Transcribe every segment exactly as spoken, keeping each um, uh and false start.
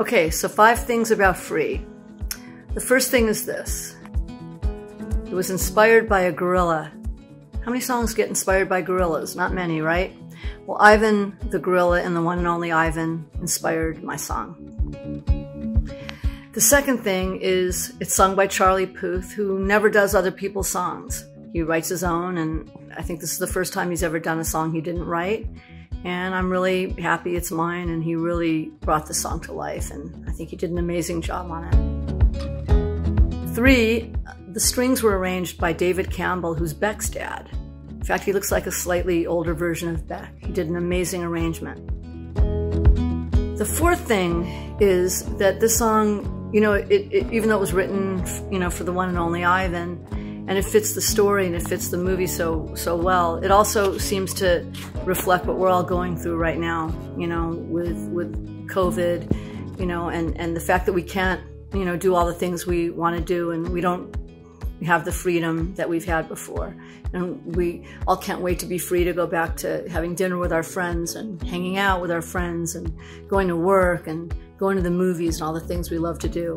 Okay, so five things about Free. The first thing is this. It was inspired by a gorilla. How many songs get inspired by gorillas? Not many, right? Well, Ivan the gorilla and the one and only Ivan inspired my song. The second thing is it's sung by Charlie Puth, who never does other people's songs. He writes his own, and I think this is the first time he's ever done a song he didn't write. And I'm really happy it's mine, and he really brought the song to life, and I think he did an amazing job on it. Three, the strings were arranged by David Campbell, who's Beck's dad. In fact, he looks like a slightly older version of Beck. He did an amazing arrangement. The fourth thing is that this song, you know, it, it, even though it was written, you know, for the one and only Ivan, and it fits the story and it fits the movie so so well, it also seems to reflect what we're all going through right now, you know, with with COVID, you know, and, and the fact that we can't, you know, do all the things we want to do, and we don't have the freedom that we've had before. And we all can't wait to be free to go back to having dinner with our friends and hanging out with our friends and going to work and going to the movies and all the things we love to do.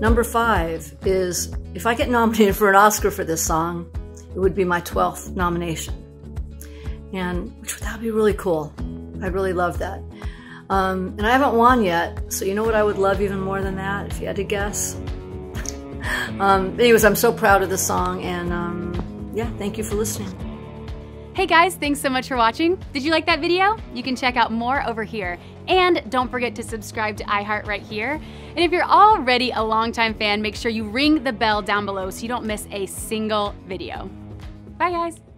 Number five is, if I get nominated for an Oscar for this song, it would be my twelfth nomination. And which that would be really cool. I'd really love that. Um, and I haven't won yet, so you know what I would love even more than that, if you had to guess? Um, anyways, I'm so proud of the song, and um, yeah, thank you for listening. Hey guys, thanks so much for watching. Did you like that video? You can check out more over here. And don't forget to subscribe to iHeart right here. And if you're already a longtime fan, make sure you ring the bell down below so you don't miss a single video. Bye guys.